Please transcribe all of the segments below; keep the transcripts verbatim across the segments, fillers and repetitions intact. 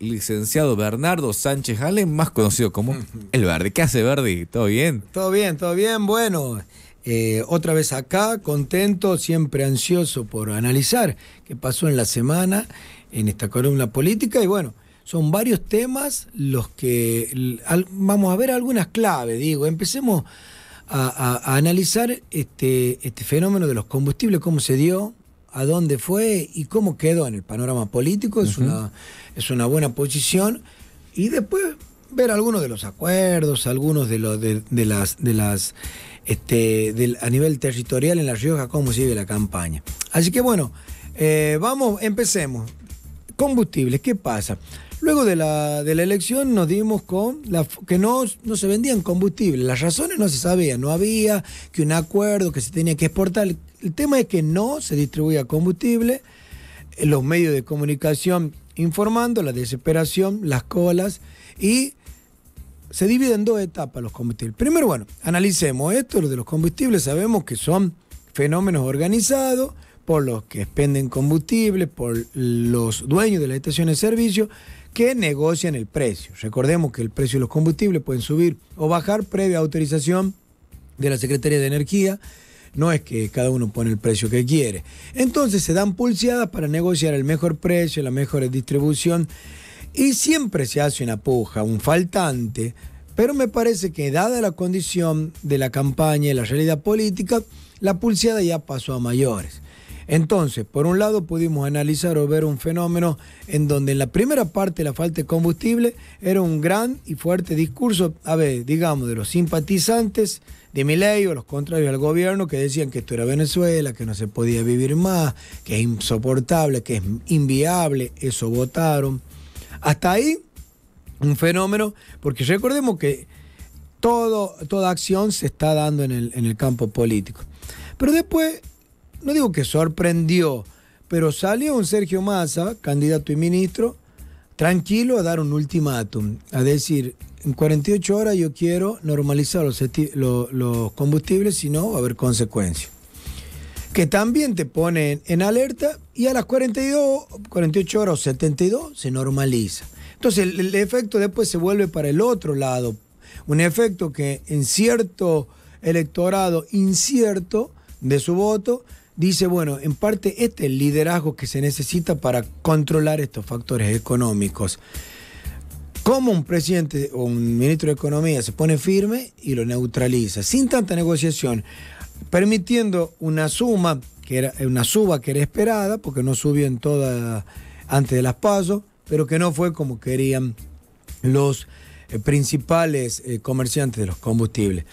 licenciado Bernardo Sánchez Alem, más conocido como el Verdi. ¿Qué hace, Verdi? ¿Todo bien? Todo bien, todo bien. Bueno, eh, otra vez acá, contento, siempre ansioso por analizar qué pasó en la semana en esta columna política. Y bueno, son varios temas los que al, vamos a ver algunas claves, digo. Empecemos a, a, a analizar este, este fenómeno de los combustibles, cómo se dio, a dónde fue y cómo quedó en el panorama político. Es, uh-huh. una, es una buena posición. Y después ver algunos de los acuerdos, algunos de los de, de las de las este del, a nivel territorial en La Rioja, cómo sigue la campaña. Así que bueno, eh, vamos, empecemos. Combustibles, ¿qué pasa? Luego de la, de la elección nos dimos con la, que no, no se vendían combustibles. Las razones no se sabían, no había, que un acuerdo, que se tenía que exportar. El, el tema es que no se distribuía combustible. Los medios de comunicación informando, la desesperación, las colas. Y se dividen en dos etapas los combustibles. Primero, bueno, analicemos esto, lo de los combustibles. Sabemos que son fenómenos organizados por los que expenden combustible, por los dueños de las estaciones de servicio, que negocian el precio. Recordemos que el precio de los combustibles pueden subir o bajar previa autorización de la Secretaría de Energía. No es que cada uno pone el precio que quiere. Entonces se dan pulseadas para negociar el mejor precio, la mejor distribución, y siempre se hace una puja, un faltante. Pero me parece que dada la condición de la campaña y la realidad política, la pulseada ya pasó a mayores. Entonces, por un lado pudimos analizar o ver un fenómeno en donde en la primera parte la falta de combustible era un gran y fuerte discurso, a ver, digamos, de los simpatizantes de Milei o los contrarios al gobierno, que decían que esto era Venezuela, que no se podía vivir más, que es insoportable, que es inviable. Eso votaron. Hasta ahí, un fenómeno, porque recordemos que todo, toda acción se está dando en el, en el campo político. Pero después, no digo que sorprendió, pero salió un Sergio Massa, candidato y ministro, tranquilo, a dar un ultimátum, a decir, en cuarenta y ocho horas yo quiero normalizar los, los, los combustibles, si no va a haber consecuencias. Que también te ponen en alerta, y a las cuarenta y dos, cuarenta y ocho horas o setenta y dos se normaliza. Entonces el, el efecto después se vuelve para el otro lado, un efecto que en cierto electorado incierto de su voto, dice, bueno, en parte este es el liderazgo que se necesita para controlar estos factores económicos. Como un presidente o un ministro de Economía se pone firme y lo neutraliza, sin tanta negociación, permitiendo una suma, que era una suba que era esperada, porque no subió en toda antes de las PASO, pero que no fue como querían los eh, principales eh, comerciantes de los combustibles.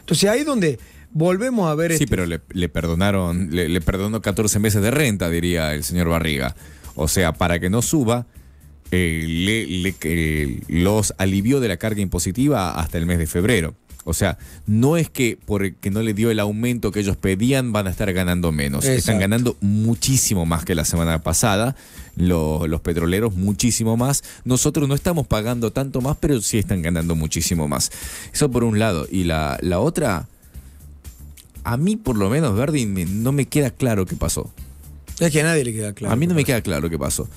Entonces ahí es donde volvemos a ver. Sí, este. Pero le, le perdonaron, le, le perdonó catorce meses de renta, diría el señor Barriga. O sea, para que no suba, eh, le, le, eh, los alivió de la carga impositiva hasta el mes de febrero. O sea, no es que porque no le dio el aumento que ellos pedían van a estar ganando menos. Exacto. Están ganando muchísimo más que la semana pasada. Los, los petroleros muchísimo más. Nosotros no estamos pagando tanto más, pero sí están ganando muchísimo más. Eso por un lado. Y la, la otra, a mí por lo menos, Verdi, no me queda claro qué pasó. Es que a nadie le queda claro. A mí no me queda claro qué pasó.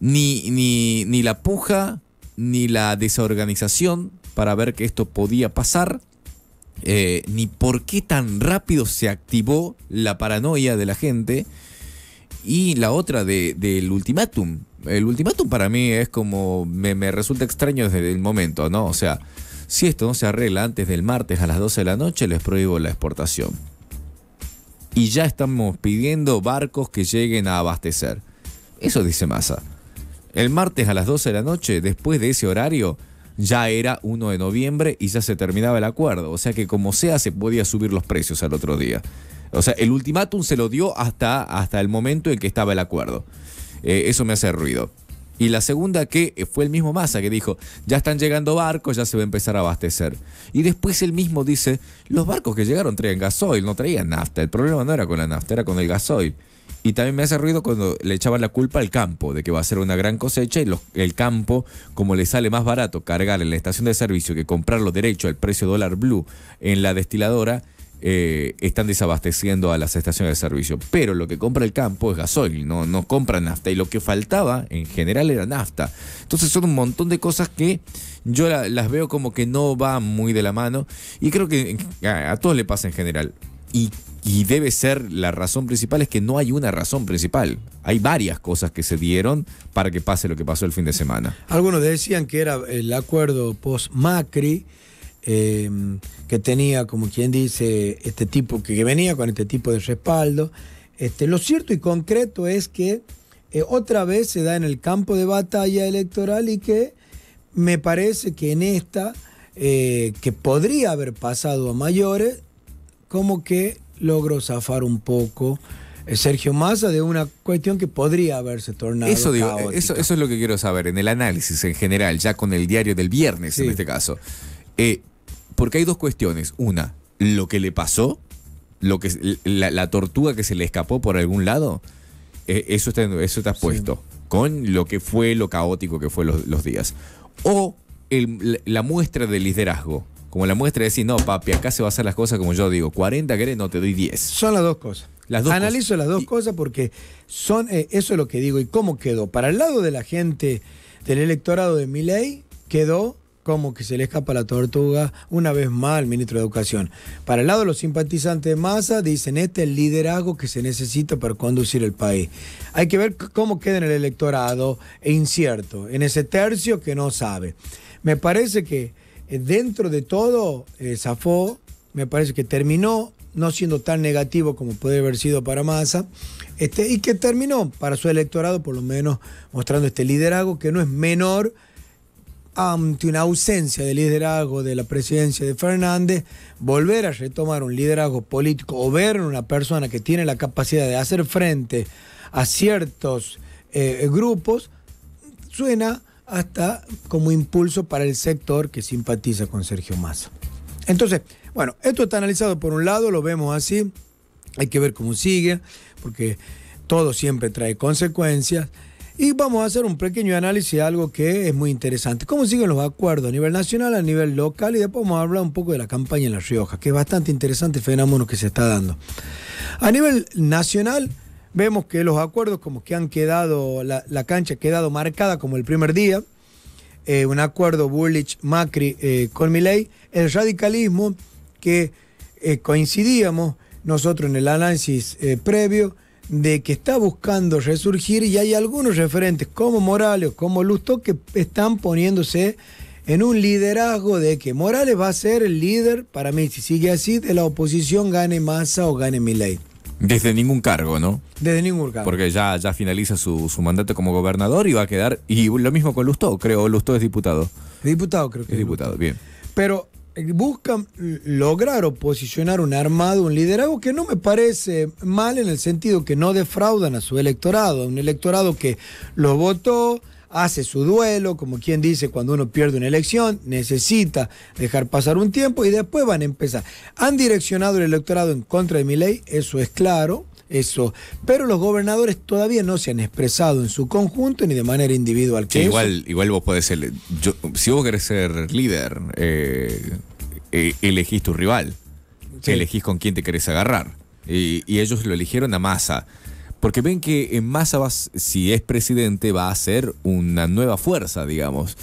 Ni, ni, ni la puja, ni la desorganización para ver que esto podía pasar, eh, ni por qué tan rápido se activó la paranoia de la gente. Y la otra de, del ultimátum. El ultimátum para mí es como, me, me resulta extraño desde el momento, ¿no? O sea, si esto no se arregla antes del martes a las doce de la noche, les prohíbo la exportación. Y ya estamos pidiendo barcos que lleguen a abastecer. Eso dice Massa. El martes a las doce de la noche, después de ese horario, ya era primero de noviembre y ya se terminaba el acuerdo. O sea que como sea, se podía subir los precios al otro día. O sea, el ultimátum se lo dio hasta, hasta el momento en que estaba el acuerdo. Eh, eso me hace ruido. Y la segunda, que fue el mismo Massa que dijo, ya están llegando barcos, ya se va a empezar a abastecer. Y después él mismo dice, los barcos que llegaron traían gasoil, no traían nafta. El problema no era con la nafta, era con el gasoil. Y también me hace ruido cuando le echaban la culpa al campo, de que va a ser una gran cosecha, y los, el campo, como le sale más barato cargar en la estación de servicio que comprarlo derecho al precio dólar blue en la destiladora, eh, están desabasteciendo a las estaciones de servicio. Pero lo que compra el campo es gasoil, no, no compra nafta. Y lo que faltaba en general era nafta. Entonces son un montón de cosas que yo la, las veo como que no van muy de la mano. Y creo que a, a todos le pasa en general. Y, y debe ser la razón principal, es que no hay una razón principal. Hay varias cosas que se dieron para que pase lo que pasó el fin de semana. Algunos decían que era el acuerdo post-Macri, eh, que tenía, como quien dice, este tipo que venía con este tipo de respaldo. Este, lo cierto y concreto es que eh, otra vez se da en el campo de batalla electoral y que me parece que en esta, eh, que podría haber pasado a mayores, como que logró zafar un poco Sergio Massa de una cuestión que podría haberse tornado eso, digo, eso, eso es lo que quiero saber, en el análisis en general, ya con el diario del viernes, sí. En este caso. Eh, porque hay dos cuestiones. Una, lo que le pasó, lo que, la, la tortuga que se le escapó por algún lado, eh, eso está, eso está puesto, sí. Con lo que fue, lo caótico que fue los, los días. O el, la muestra de liderazgo. Como la muestra de decir, no, papi, acá se va a hacer las cosas como yo digo. cuarenta querés, no, te doy diez. Son las dos cosas. Las dos Analizo cosas. las dos y... cosas porque son eh, eso es lo que digo. ¿Y cómo quedó? Para el lado de la gente, del electorado de Milei, quedó como que se le escapa la tortuga una vez más al ministro de Educación. Para el lado de los simpatizantes de Massa, dicen, este es el liderazgo que se necesita para conducir el país. Hay que ver cómo queda en el electorado, e incierto, en ese tercio que no sabe. Me parece que dentro de todo, eh, zafó, me parece que terminó no siendo tan negativo como puede haber sido para Massa, este, y que terminó para su electorado por lo menos mostrando este liderazgo que no es menor ante una ausencia de liderazgo de la presidencia de Fernández. Volver a retomar un liderazgo político o ver una persona que tiene la capacidad de hacer frente a ciertos eh, grupos suena hasta como impulso para el sector que simpatiza con Sergio Massa. Entonces, bueno, esto está analizado por un lado, lo vemos así, hay que ver cómo sigue, porque todo siempre trae consecuencias, y vamos a hacer un pequeño análisis de algo que es muy interesante. ¿Cómo siguen los acuerdos a nivel nacional, a nivel local? Y después vamos a hablar un poco de la campaña en La Rioja, que es bastante interesante el fenómeno que se está dando. A nivel nacional, vemos que los acuerdos como que han quedado, la, la cancha ha quedado marcada como el primer día. Eh, un acuerdo Bullrich-Macri eh, con Milei. El radicalismo que eh, coincidíamos nosotros en el análisis eh, previo de que está buscando resurgir, y hay algunos referentes como Morales o como Lustó que están poniéndose en un liderazgo de que Morales va a ser el líder, para mí, si sigue así, de la oposición, gane Massa o gane Milei. Desde ningún cargo, ¿no? Desde ningún cargo. Porque ya, ya finaliza su, su mandato como gobernador y va a quedar... Y lo mismo con Lustó, creo. Lustó es diputado. Diputado, creo que es. Diputado, Lustó. Bien. Pero buscan lograr o posicionar un armado, un liderazgo que no me parece mal, en el sentido que no defraudan a su electorado. Un electorado que lo votó, hace su duelo, como quien dice, cuando uno pierde una elección, necesita dejar pasar un tiempo y después van a empezar. Han direccionado el electorado en contra de Milei, eso es claro, eso. Pero los gobernadores todavía no se han expresado en su conjunto ni de manera individual. Sí, igual, igual vos podés ser, yo, si vos querés ser líder, eh, eh, elegís tu rival, sí. Elegís con quién te querés agarrar. Y, y ellos lo eligieron a Massa. Porque ven que Massa, va, si es presidente, va a ser una nueva fuerza, digamos.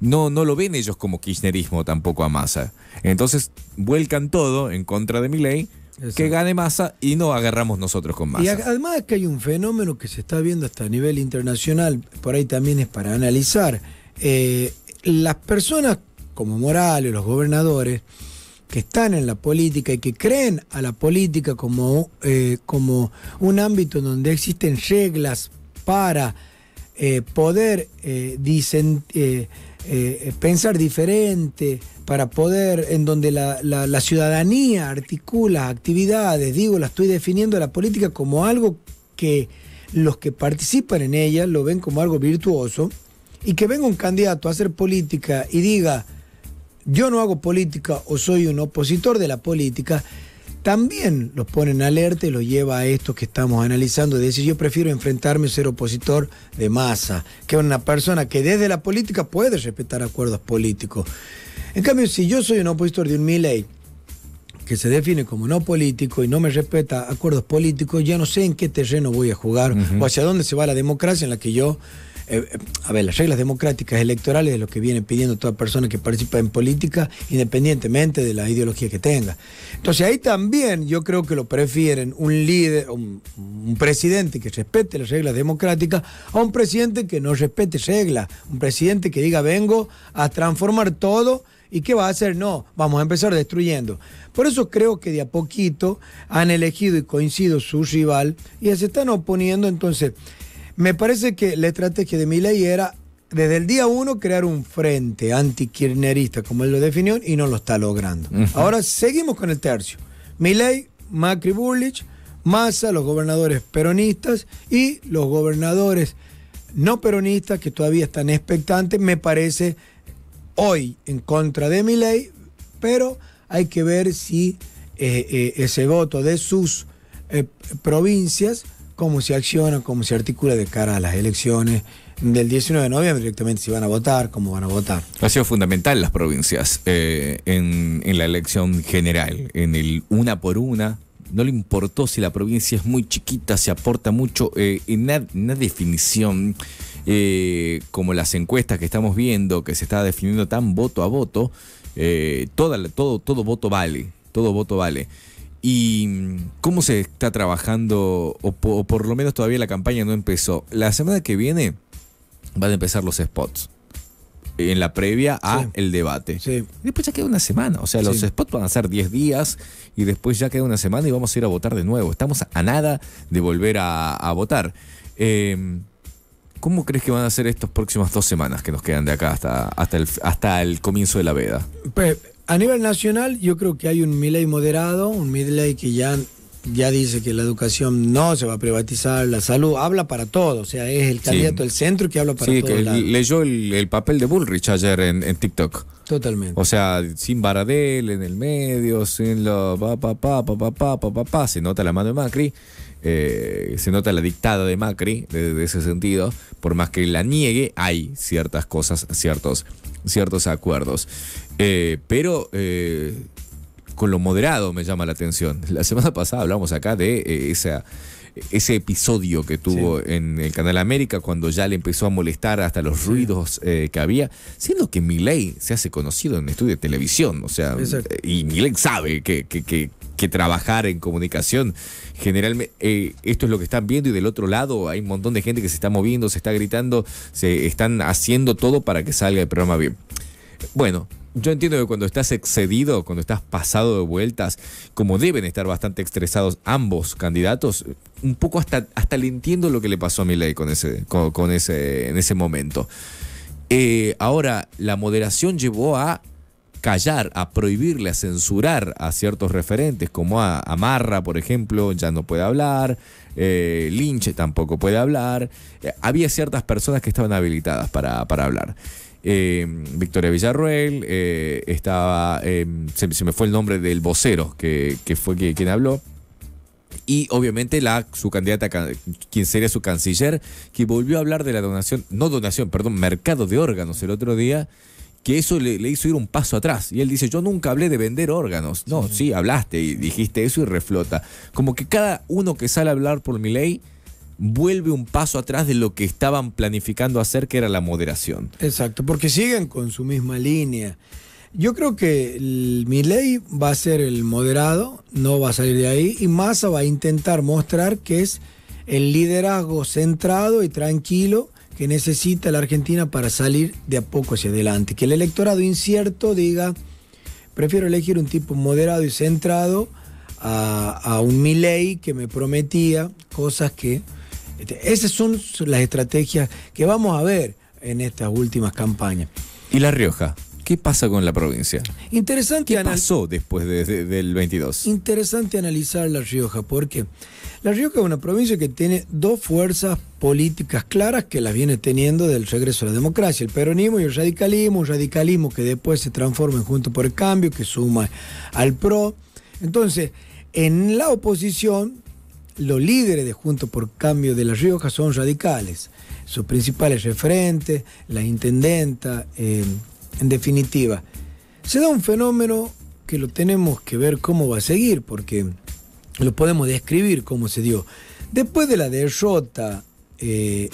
No, no lo ven ellos como kirchnerismo tampoco a Massa. Entonces vuelcan todo en contra de Milei, que gane Massa y no agarramos nosotros con Massa. Y además es que hay un fenómeno que se está viendo hasta a nivel internacional, por ahí también es para analizar. Eh, las personas como Morales, los gobernadores, que están en la política y que creen a la política como, eh, como un ámbito en donde existen reglas para eh, poder eh, dicen, eh, eh, pensar diferente, para poder, en donde la, la, la ciudadanía articula actividades, digo, la estoy definiendo la política como algo que los que participan en ella lo ven como algo virtuoso, y que venga un candidato a hacer política y diga, yo no hago política o soy un opositor de la política, también los pone en alerta y los lleva a esto que estamos analizando, de decir, yo prefiero enfrentarme a ser opositor de Massa, que es una persona que desde la política puede respetar acuerdos políticos. En cambio, si yo soy un opositor de un Milei, que se define como no político y no me respeta acuerdos políticos, ya no sé en qué terreno voy a jugar uh-huh. o hacia dónde se va la democracia en la que yo... Eh, eh, a ver, las reglas democráticas electorales es lo que viene pidiendo toda persona que participa en política, independientemente de la ideología que tenga. Entonces ahí también yo creo que lo prefieren un líder, un, un presidente que respete las reglas democráticas a un presidente que no respete reglas, un presidente que diga vengo a transformar todo y ¿qué va a hacer? No, vamos a empezar destruyendo. Por eso creo que de a poquito han elegido y coincido su rival y se están oponiendo. Entonces me parece que la estrategia de Milei era, desde el día uno, crear un frente anti-kirchnerista, como él lo definió, y no lo está logrando. Uh-huh. Ahora seguimos con el tercio. Milei, Macri, Bullrich, Massa, los gobernadores peronistas y los gobernadores no peronistas que todavía están expectantes, me parece, hoy en contra de Milei, pero hay que ver si eh, eh, ese voto de sus eh, provincias... cómo se acciona, cómo se articula de cara a las elecciones del diecinueve de noviembre, directamente si van a votar, cómo van a votar. Ha sido fundamental las provincias eh, en, en la elección general, en el una por una. No le importó si la provincia es muy chiquita, se aporta mucho, eh, en una, una definición eh, como las encuestas que estamos viendo, que se está definiendo tan voto a voto, eh, toda, todo, todo voto vale, todo voto vale. ¿Y cómo se está trabajando, o, po, o por lo menos todavía la campaña no empezó? La semana que viene van a empezar los spots, en la previa a sí. el debate. Sí. Después ya queda una semana, o sea, los sí. spots van a ser diez días y después ya queda una semana y vamos a ir a votar de nuevo. Estamos a nada de volver a, a votar. Eh, ¿Cómo crees que van a ser estas próximas dos semanas que nos quedan de acá hasta, hasta, el, hasta el comienzo de la veda? Pues, a nivel nacional, yo creo que hay un Milei moderado, un Milei que ya, ya dice que la educación no se va a privatizar, la salud, habla para todo, o sea, es el candidato sí. del centro que habla para sí, todo. Sí, que leyó el, el papel de Bullrich ayer en, en TikTok. Totalmente. O sea, sin Baradel, en el medio, sin la pa, pa, pa, pa, pa, pa, pa, pa, pa, se nota la mano de Macri, eh, se nota la dictada de Macri, de, de ese sentido, por más que la niegue, hay ciertas cosas, ciertos, ciertos acuerdos. Eh, pero eh, con lo moderado me llama la atención. La semana pasada hablamos acá de eh, esa, ese episodio que tuvo sí. en el Canal América, cuando ya le empezó a molestar hasta los sí. ruidos eh, que había, siendo que Milei se hace conocido en estudio de televisión, o sea, Exacto. y Milei sabe que, que, que, que trabajar en comunicación generalmente, eh, esto es lo que están viendo, y del otro lado hay un montón de gente que se está moviendo, se está gritando, se están haciendo todo para que salga el programa bien. Bueno, yo entiendo que cuando estás excedido, cuando estás pasado de vueltas, como deben estar bastante estresados ambos candidatos, un poco hasta, hasta le entiendo lo que le pasó a Milei con ese, con, con ese, en ese momento. Eh, ahora, la moderación llevó a callar, a prohibirle, a censurar a ciertos referentes, como a Amarra, por ejemplo, ya no puede hablar, eh, Lynch tampoco puede hablar. Eh, había ciertas personas que estaban habilitadas para, para hablar. Eh, Victoria Villarruel, eh, estaba, eh, se, se me fue el nombre del vocero que, que fue quien, quien habló, y obviamente la, su candidata, quien sería su canciller, que volvió a hablar de la donación, no donación, perdón, mercado de órganos el otro día, que eso le, le hizo ir un paso atrás, y él dice, yo nunca hablé de vender órganos. No, sí, sí hablaste y dijiste eso y reflota, como que cada uno que sale a hablar por Milei vuelve un paso atrás de lo que estaban planificando hacer, que era la moderación. Exacto, porque siguen con su misma línea. Yo creo que Milei va a ser el moderado, no va a salir de ahí, y Massa va a intentar mostrar que es el liderazgo centrado y tranquilo que necesita la Argentina para salir de a poco hacia adelante. Que el electorado incierto diga, prefiero elegir un tipo moderado y centrado a, a un Milei que me prometía cosas que... Esas son las estrategias que vamos a ver en estas últimas campañas. ¿Y La Rioja? ¿Qué pasa con la provincia? Interesante. ¿Qué pasó después de, de, del veintidós? Interesante analizar La Rioja, porque La Rioja es una provincia que tiene dos fuerzas políticas claras que las viene teniendo del regreso a la democracia, el peronismo y el radicalismo, un radicalismo que después se transforma en Juntos por el Cambio, que suma al P R O. Entonces, en la oposición... los líderes de Juntos por Cambio de La Rioja son radicales. Sus principales referentes, la intendenta, eh, en definitiva. Se da un fenómeno que lo tenemos que ver cómo va a seguir, porque lo podemos describir cómo se dio. Después de la derrota eh,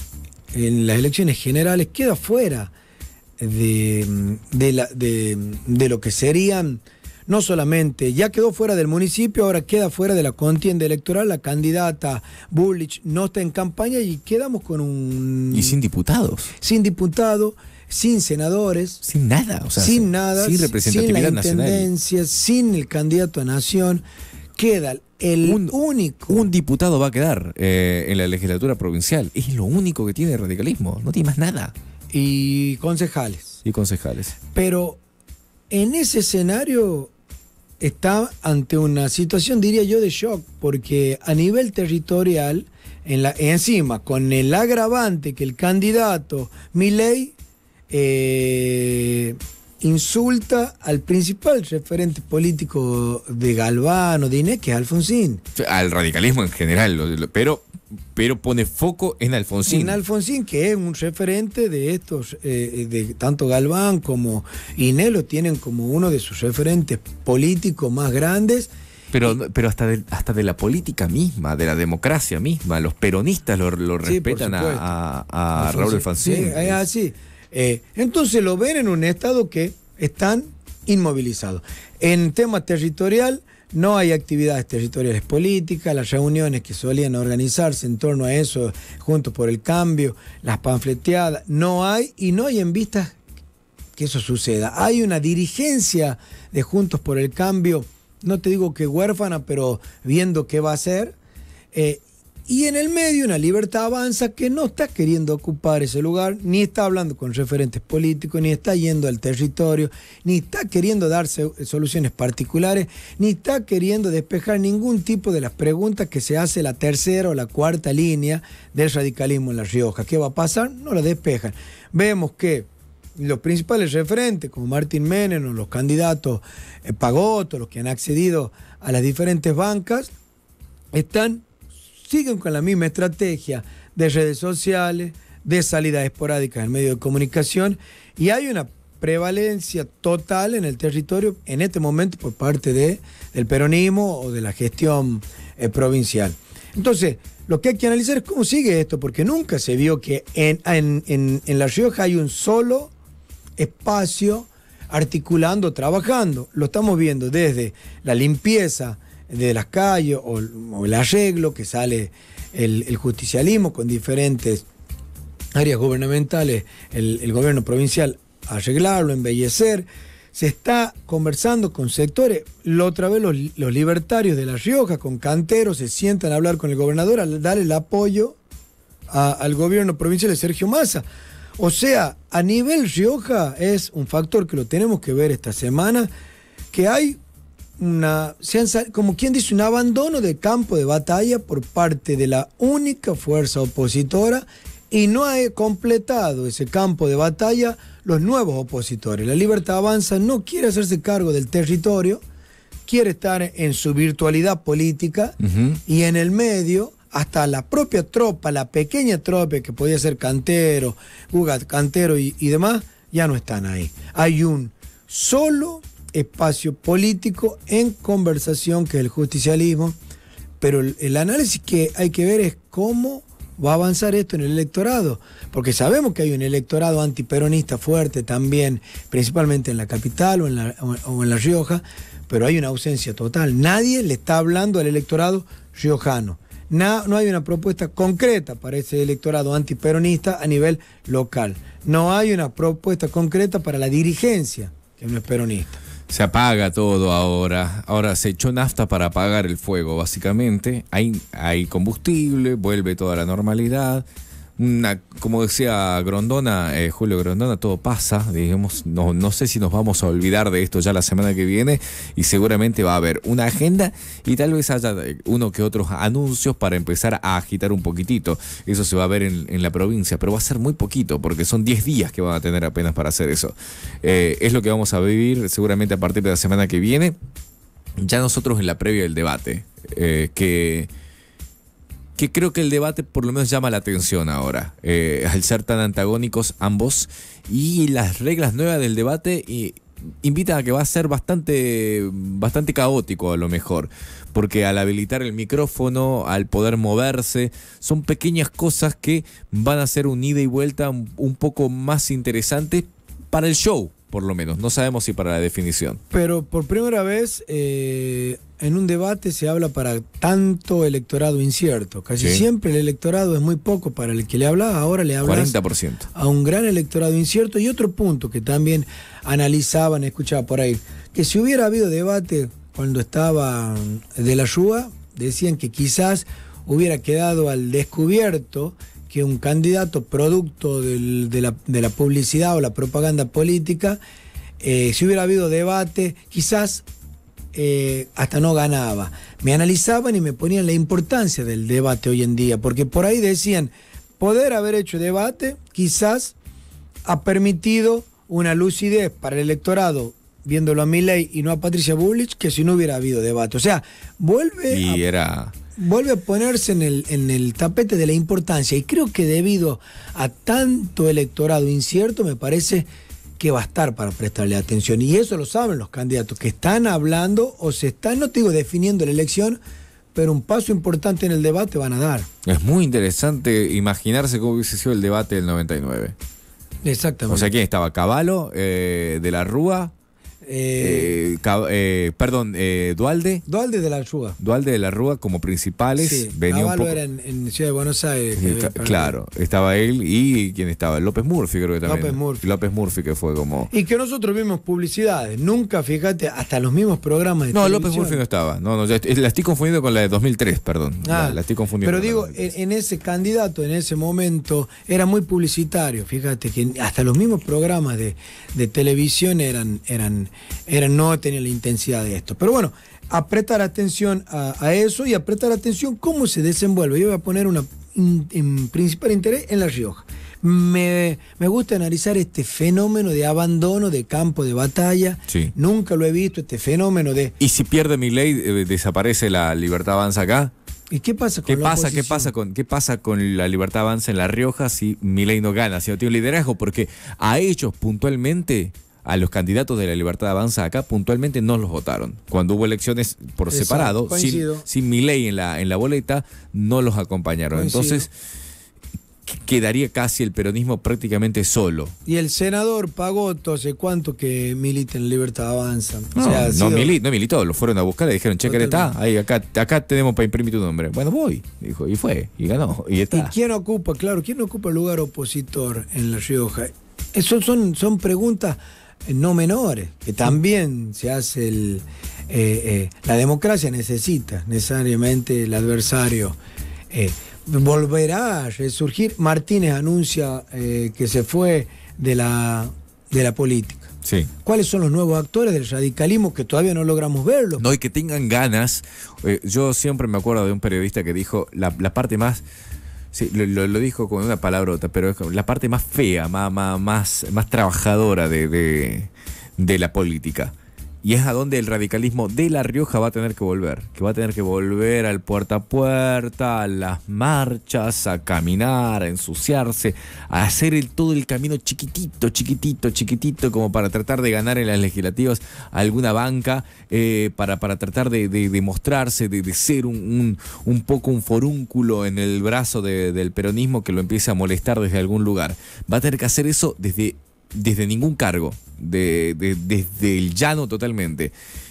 en las elecciones generales, queda fuera de, de, la, de, de lo que serían, no solamente, ya quedó fuera del municipio, ahora queda fuera de la contienda electoral, la candidata Bullrich no está en campaña y quedamos con un... Y sin diputados. Sin diputado, sin senadores. Sin nada, o sea. Sin nada, sin representatividad nacional. Sin la intendencia, sin el candidato a nación. Queda el un, único... Un diputado va a quedar eh, en la legislatura provincial. Es lo único que tiene el radicalismo, no tiene más nada. Y concejales. Y concejales. Pero en ese escenario está ante una situación, diría yo, de shock, porque a nivel territorial, en la, encima, con el agravante que el candidato Milei eh, insulta al principal referente político de Galván o de Inés, que es Alfonsín. Al radicalismo en general, pero... pero pone foco en Alfonsín. En Alfonsín, que es un referente de estos, eh, de tanto Galván como Inés lo tienen como uno de sus referentes políticos más grandes. Pero, pero hasta, de, hasta de la política misma, de la democracia misma, los peronistas lo, lo sí, respetan a, a, a Raúl Alfonsín. Sí, es así. Eh, entonces lo ven en un estado que están inmovilizados. En tema territorial... No hay actividades territoriales políticas, las reuniones que solían organizarse en torno a eso, Juntos por el Cambio, las panfleteadas, no hay, y no hay en vistas que eso suceda. Hay una dirigencia de Juntos por el Cambio, no te digo que huérfana, pero viendo qué va a hacer, eh, y en el medio una Libertad Avanza que no está queriendo ocupar ese lugar, ni está hablando con referentes políticos, ni está yendo al territorio, ni está queriendo darse soluciones particulares, ni está queriendo despejar ningún tipo de las preguntas que se hace la tercera o la cuarta línea del radicalismo en La Rioja. ¿Qué va a pasar? No la despejan. Vemos que los principales referentes, como Martín Menem o los candidatos eh, Pagotto, los que han accedido a las diferentes bancas, están... siguen con la misma estrategia de redes sociales, de salidas esporádicas en medio de comunicación, y hay una prevalencia total en el territorio en este momento por parte de, del peronismo o de la gestión eh, provincial. Entonces, lo que hay que analizar es cómo sigue esto, porque nunca se vio que en, en, en, en La Rioja hay un solo espacio articulando, trabajando. Lo estamos viendo desde la limpieza de las calles o, o el arreglo que sale el, el justicialismo con diferentes áreas gubernamentales, el, el gobierno provincial arreglarlo, embellecer. Se está conversando con sectores, la otra vez los, los libertarios de La Rioja con Cantero se sientan a hablar con el gobernador, a dar el apoyo a, al gobierno provincial de Sergio Massa. O sea, a nivel Rioja es un factor que lo tenemos que ver esta semana, que hay Una, como quien dice, un abandono del campo de batalla por parte de la única fuerza opositora, y no ha completado ese campo de batalla los nuevos opositores. La Libertad Avanza no quiere hacerse cargo del territorio, quiere estar en su virtualidad política, uh-huh. y en el medio, hasta la propia tropa, la pequeña tropa que podía ser Cantero, Ugat, Cantero y, y demás, ya no están ahí. Hay un solo espacio político en conversación que es el justicialismo, pero el, el análisis que hay que ver es cómo va a avanzar esto en el electorado, porque sabemos que hay un electorado antiperonista fuerte también, principalmente en la capital o en la, o, o en La Rioja, pero hay una ausencia total, nadie le está hablando al electorado riojano, no, no hay una propuesta concreta para ese electorado antiperonista a nivel local, no hay una propuesta concreta para la dirigencia, que no es peronista. Se apaga todo ahora, ahora se echó nafta para apagar el fuego, básicamente, hay, hay combustible, vuelve toda la normalidad, una, como decía Grondona, eh, Julio Grondona, todo pasa, digamos, no, no sé si nos vamos a olvidar de esto ya la semana que viene, y seguramente va a haber una agenda y tal vez haya uno que otros anuncios para empezar a agitar un poquitito, eso se va a ver en, en la provincia, pero va a ser muy poquito, porque son diez días que van a tener apenas para hacer eso, eh, es lo que vamos a vivir seguramente a partir de la semana que viene, ya nosotros en la previa del debate, eh, que... que creo que el debate por lo menos llama la atención ahora, eh, al ser tan antagónicos ambos, y las reglas nuevas del debate y invita a que va a ser bastante, bastante caótico a lo mejor, porque al habilitar el micrófono, al poder moverse, son pequeñas cosas que van a ser un ida y vuelta un poco más interesante para el show, por lo menos. No sabemos si para la definición. Pero por primera vez eh, en un debate se habla para tanto electorado incierto. Casi sí. Siempre el electorado es muy poco para el que le habla. Ahora le hablas cuarenta por ciento. A un gran electorado incierto. Y otro punto que también analizaban, escuchaba por ahí, que si hubiera habido debate cuando estaba de la Rúa, decían que quizás hubiera quedado al descubierto que un candidato producto del, de, la, de la publicidad o la propaganda política, eh, si hubiera habido debate, quizás eh, hasta no ganaba. Me analizaban y me ponían la importancia del debate hoy en día, porque por ahí decían, poder haber hecho debate quizás ha permitido una lucidez para el electorado, viéndolo a Milei y no a Patricia Bullrich, que si no hubiera habido debate. O sea, vuelve y a... Era... Vuelve a ponerse en el, en el tapete de la importancia, y creo que debido a tanto electorado incierto, me parece que va a estar para prestarle atención. Y eso lo saben los candidatos que están hablando o se están, no te digo definiendo la elección, pero un paso importante en el debate van a dar. Es muy interesante imaginarse cómo hubiese sido el debate del noventa y nueve. Exactamente. O sea, ¿quién estaba? Cavallo, eh, de la Rúa... Eh, eh, eh, perdón, eh, Dualde. Dualde de la Rúa. Dualde de la Rúa como principales. Sí, venía un poco... era en, en Ciudad de Buenos Aires. Sí, está, claro, estaba él y ¿quién estaba? López Murphy, creo que también. López Murphy. López Murphy, que fue como... Y que nosotros vimos publicidades. Nunca, fíjate, hasta los mismos programas de No, televisión. López Murphy no estaba. No, no, la estoy confundiendo con la de dos mil tres, perdón. Ah, la, la estoy confundiendo. Pero digo, en, en ese candidato, en ese momento, era muy publicitario. Fíjate que hasta los mismos programas de, de televisión eran... eran Era no tener la intensidad de esto. Pero bueno, a prestar atención a, a eso y a prestar atención cómo se desenvuelve. Yo voy a poner una in, in principal interés en La Rioja. Me, me gusta analizar este fenómeno de abandono de campo de batalla. Sí. Nunca lo he visto, este fenómeno de... ¿Y si pierde Milei, eh, desaparece la Libertad Avanza acá? ¿Y qué pasa con ¿Qué la pasa, oposición? ¿Qué pasa con, qué pasa con la Libertad Avanza en La Rioja si Milei no gana, si no tiene un liderazgo? Porque a ellos puntualmente... A los candidatos de la Libertad Avanza acá puntualmente no los votaron. Cuando hubo elecciones por Exacto, separado, coincido. sin, sin Milei en la, en la boleta, no los acompañaron. Coincido. Entonces quedaría casi el peronismo prácticamente solo. Y el senador Pagotto, ¿hace cuánto que milita en Libertad Avanza? No, o sea, no, sido... mili no militó, lo fueron a buscar, le dijeron, che, está, ahí, acá, acá tenemos para imprimir tu nombre. Bueno, voy, dijo, y fue, y ganó, y está. ¿Y quién ocupa, claro, quién ocupa el lugar opositor en La Rioja? Eso son, son preguntas... no menores, que también se hace el... Eh, eh, la democracia necesita necesariamente el adversario. Eh, volverá a resurgir. Martínez anuncia eh, que se fue de la, de la política. Sí. ¿Cuáles son los nuevos actores del radicalismo que todavía no logramos verlos? No, y que tengan ganas. Eh, yo siempre me acuerdo de un periodista que dijo la, la parte más... Sí, lo, lo dijo con una palabrota, pero es la parte más fea, más, más, más trabajadora de, de, de la política. Y es a donde el radicalismo de La Rioja va a tener que volver. Que va a tener que volver al puerta a puerta, a las marchas, a caminar, a ensuciarse, a hacer el, todo el camino chiquitito, chiquitito, chiquitito, como para tratar de ganar en las legislativas alguna banca, eh, para, para tratar de, de, de mostrarse, de, de ser un, un, un poco un forúnculo en el brazo de, del peronismo que lo empiece a molestar desde algún lugar. Va a tener que hacer eso desde... desde ningún cargo, de, de, desde el llano totalmente.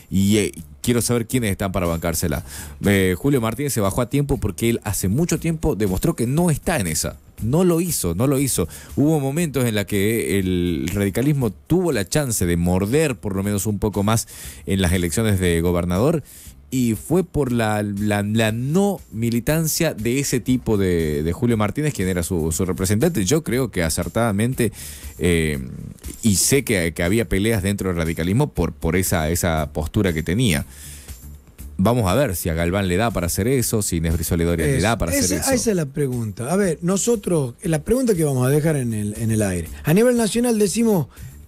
Y eh, quiero saber quiénes están para bancársela. Eh, Julio Martínez se bajó a tiempo porque él hace mucho tiempo demostró que no está en esa. No lo hizo, no lo hizo. Hubo momentos en los que el radicalismo tuvo la chance de morder por lo menos un poco más en las elecciones de gobernador y fue por la, la, la no militancia de ese tipo de, de Julio Martínez, quien era su, su representante. Yo creo que acertadamente, eh, y sé que, que había peleas dentro del radicalismo por, por esa, esa postura que tenía. Vamos a ver si a Galván le da para hacer eso, si Inés Brizuela y Doria le da para esa, hacer eso. Esa es la pregunta. A ver, nosotros, la pregunta que vamos a dejar en el, en el aire. A nivel nacional decimos...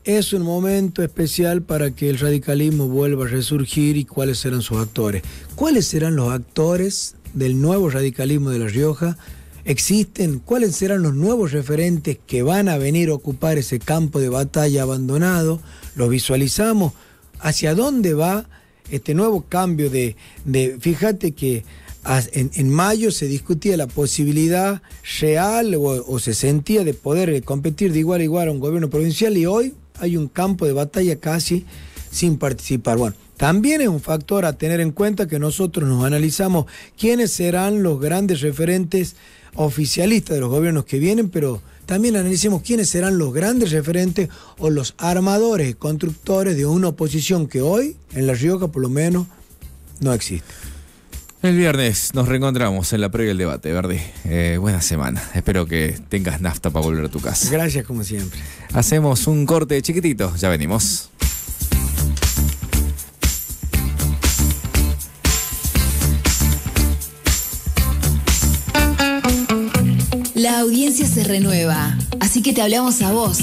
Es un momento especial para que el radicalismo vuelva a resurgir y cuáles serán sus actores. ¿Cuáles serán los actores del nuevo radicalismo de La Rioja existen, cuáles serán los nuevos referentes que van a venir a ocupar ese campo de batalla abandonado, lo visualizamos, hacia dónde va este nuevo cambio de... de fíjate que en, en mayo se discutía la posibilidad real o, o se sentía de poder competir de igual a igual a un gobierno provincial, y hoy hay un campo de batalla casi sin participar. Bueno, también es un factor a tener en cuenta que nosotros nos analizamos quiénes serán los grandes referentes oficialistas de los gobiernos que vienen, pero también analicemos quiénes serán los grandes referentes o los armadores, constructores de una oposición que hoy, en La Rioja por lo menos, no existe. El viernes nos reencontramos en la previa del debate, Verdi. Eh, buena semana. Espero que tengas nafta para volver a tu casa. Gracias, como siempre. Hacemos un corte chiquitito. Ya venimos. La audiencia se renueva, así que te hablamos a vos.